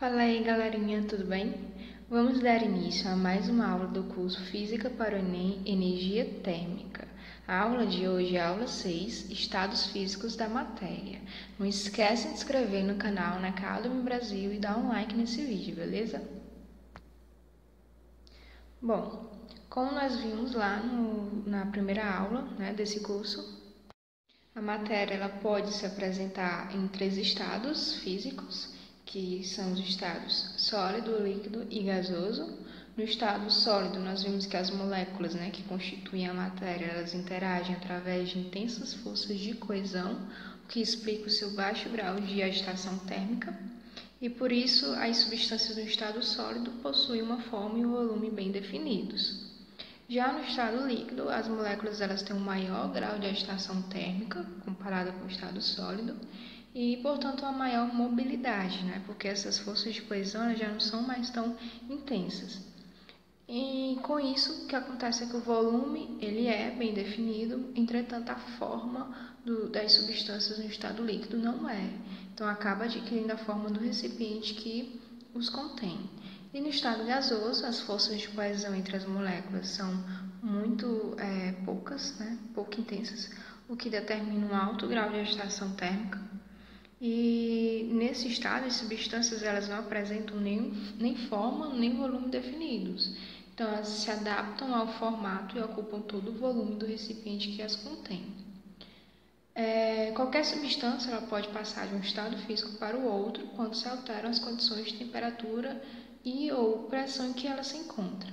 Fala aí, galerinha, tudo bem? Vamos dar início a mais uma aula do curso Física para o ENEM, Energia Térmica. A aula de hoje é a aula 6, Estados Físicos da Matéria. Não esquece de se inscrever no canal Unacademy Brasil e dar um like nesse vídeo, beleza? Bom, como nós vimos lá na primeira aula desse curso, a matéria ela pode se apresentar em 3 estados físicos, que são os estados sólido, líquido e gasoso. No estado sólido, nós vimos que as moléculas que constituem a matéria, elas interagem através de intensas forças de coesão, o que explica o seu baixo grau de agitação térmica, e por isso as substâncias no estado sólido possuem uma forma e um volume bem definidos. Já no estado líquido, as moléculas elas têm um maior grau de agitação térmica comparada com o estado sólido, e, portanto, uma maior mobilidade, porque essas forças de coesão já não são mais tão intensas. E, com isso, o que acontece é que o volume ele é bem definido, entretanto, a forma das substâncias no estado líquido não é. Então, acaba adquirindo a forma do recipiente que os contém. E no estado gasoso, as forças de coesão entre as moléculas são muito poucas, pouco intensas, o que determina um alto grau de agitação térmica. E nesse estado, as substâncias elas não apresentam nem forma nem volume definidos. Então, elas se adaptam ao formato e ocupam todo o volume do recipiente que as contém. Qualquer substância ela pode passar de um estado físico para o outro quando se alteram as condições de temperatura e ou pressão em que ela se encontra.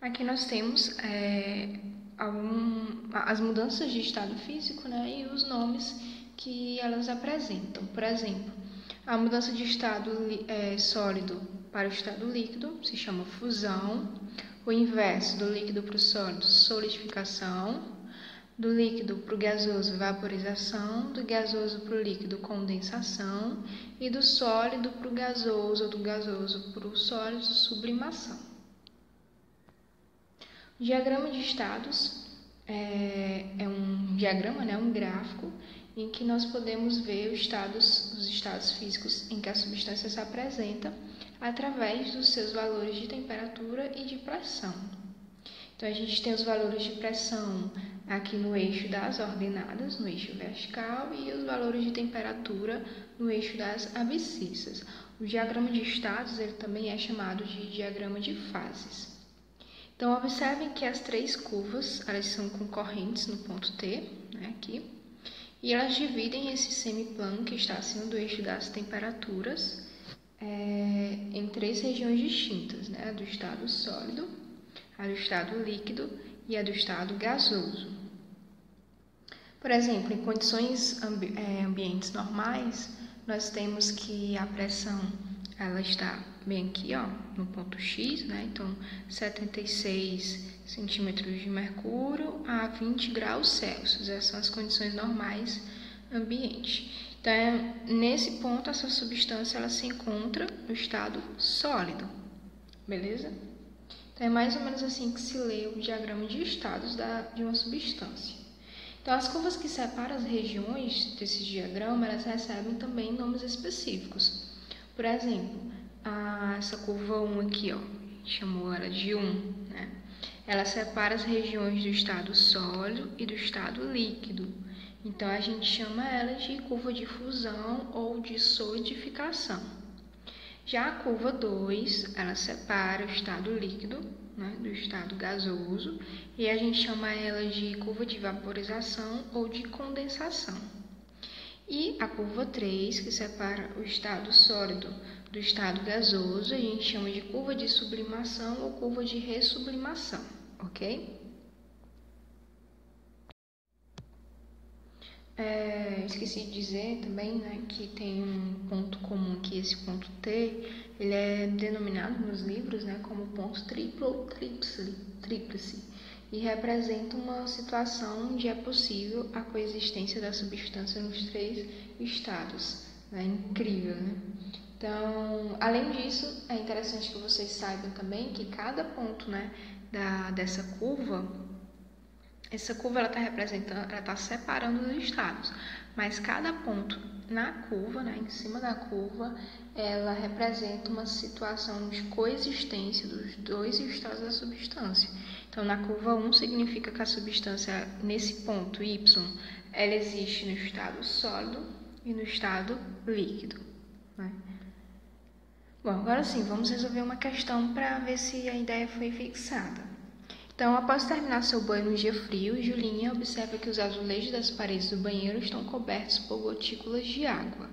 Aqui nós temos as mudanças de estado físico e os nomes que elas apresentam. Por exemplo, a mudança de estado sólido para o estado líquido se chama fusão, o inverso do líquido para o sólido, solidificação, do líquido para o gasoso, vaporização, do gasoso para o líquido, condensação, e do sólido para o gasoso ou do gasoso para o sólido, sublimação. O diagrama de estados é um diagrama, um gráfico, em que nós podemos ver os estados físicos em que a substância se apresenta através dos seus valores de temperatura e de pressão. Então, a gente tem os valores de pressão aqui no eixo das ordenadas, no eixo vertical, e os valores de temperatura no eixo das abscissas. O diagrama de estados ele também é chamado de diagrama de fases. Então, observem que as 3 curvas, elas são concorrentes no ponto T, aqui, e elas dividem esse semiplano que está acima do eixo das temperaturas em 3 regiões distintas, a do estado sólido, a do estado líquido e a do estado gasoso. Por exemplo, em condições ambientes normais, nós temos que a pressão ela está bem aqui, no ponto X, então 76 centímetros de mercúrio a 20 graus Celsius, essas são as condições normais ambiente. Então, nesse ponto, essa substância ela se encontra no estado sólido, beleza? Então, é mais ou menos assim que se lê o diagrama de estados de uma substância. Então, as curvas que separam as regiões desse diagrama, elas recebem também nomes específicos. Por exemplo, essa curva 1 aqui, chamou ela de 1, ela separa as regiões do estado sólido e do estado líquido. Então, a gente chama ela de curva de fusão ou de solidificação. Já a curva 2, ela separa o estado líquido do estado gasoso, e a gente chama ela de curva de vaporização ou de condensação. E a curva 3, que separa o estado sólido do estado gasoso, a gente chama de curva de sublimação ou curva de ressublimação, ok? Esqueci de dizer também que tem um ponto comum aqui, esse ponto T, ele é denominado nos livros como ponto triplo ou tríplice, e representa uma situação onde é possível a coexistência da substância nos 3 estados. É incrível, Então, além disso, é interessante que vocês saibam também que cada ponto dessa curva, essa curva ela está representando, ela está separando os estados, mas cada ponto na curva, né, em cima da curva, ela representa uma situação de coexistência dos dois estados da substância. Então, na curva 1 significa que a substância, nesse ponto Y, ela existe no estado sólido e no estado líquido, né? Bom, agora sim, vamos resolver uma questão para ver se a ideia foi fixada. Então, após terminar seu banho no dia frio, Julinha observa que os azulejos das paredes do banheiro estão cobertos por gotículas de água.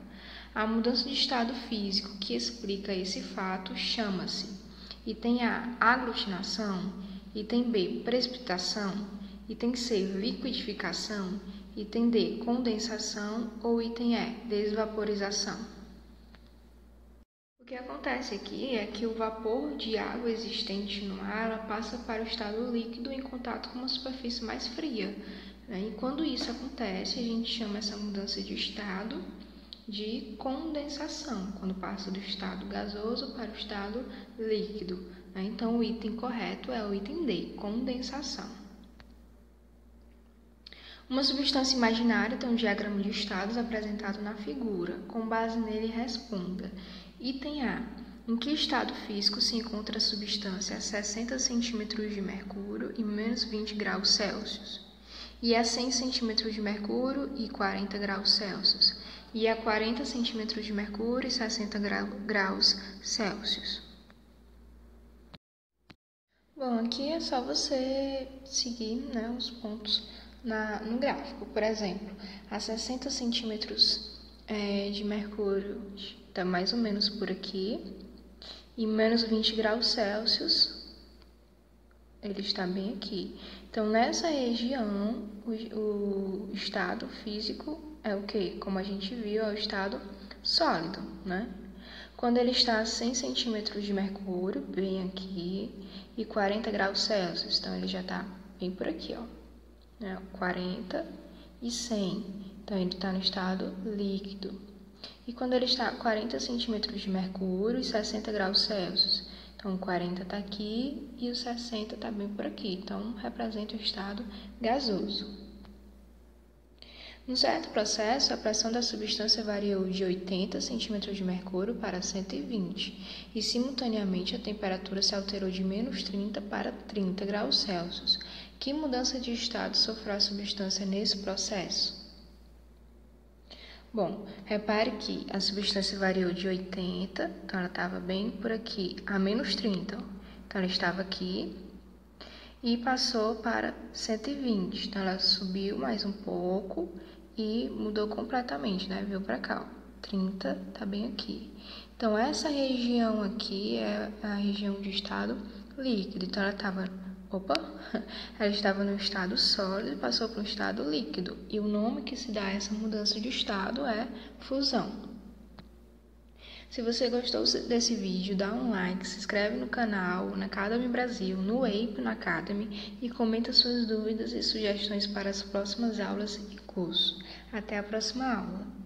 A mudança de estado físico que explica esse fato chama-se item A, aglutinação, item B, precipitação, item C, liquidificação, item D, condensação ou item E, desvaporização. O que acontece aqui é que o vapor de água existente no ar, ela passa para o estado líquido em contato com uma superfície mais fria, né? E quando isso acontece, a gente chama essa mudança de estado de condensação, quando passa do estado gasoso para o estado líquido, né? Então, o item correto é o item D, condensação. Uma substância imaginária tem um diagrama de estados apresentado na figura. Com base nele, responda. Item A. Em que estado físico se encontra a substância a 60 cm de mercúrio e menos 20 graus Celsius? E a 100 cm de mercúrio e 40 graus Celsius? E a 40 cm de mercúrio e 60 graus Celsius? Bom, aqui é só você seguir, né, os pontos no gráfico. Por exemplo, a 60 cm de mercúrio está mais ou menos por aqui, e menos 20 graus Celsius, ele está bem aqui. Então, nessa região, o estado físico é o que? Como a gente viu, é o estado sólido, né? Quando ele está a 100 centímetros de mercúrio, bem aqui, e 40 graus Celsius, então ele já está bem por aqui, ó, né? 40 e 100, então ele está no estado líquido. E quando ele está a 40 centímetros de mercúrio e 60 graus Celsius, então 40 está aqui e o 60 está bem por aqui, então representa o estado gasoso. Num certo processo, a pressão da substância variou de 80 centímetros de mercúrio para 120 e, simultaneamente, a temperatura se alterou de menos 30 para 30 graus Celsius. Que mudança de estado sofreu a substância nesse processo? Bom, repare que a substância variou de 80, então ela estava bem por aqui, a menos 30, então ela estava aqui, e passou para 120, então ela subiu mais um pouco e mudou completamente, né? Veio para cá, ó, 30 está bem aqui. Então, essa região aqui é a região de estado líquido, então ela estava... Opa! Ela estava no estado sólido e passou para um estado líquido. E o nome que se dá a essa mudança de estado é fusão. Se você gostou desse vídeo, dá um like, se inscreve no canal, na Unacademy Brasil, no EIP, na Unacademy, e comenta suas dúvidas e sugestões para as próximas aulas e cursos. Até a próxima aula!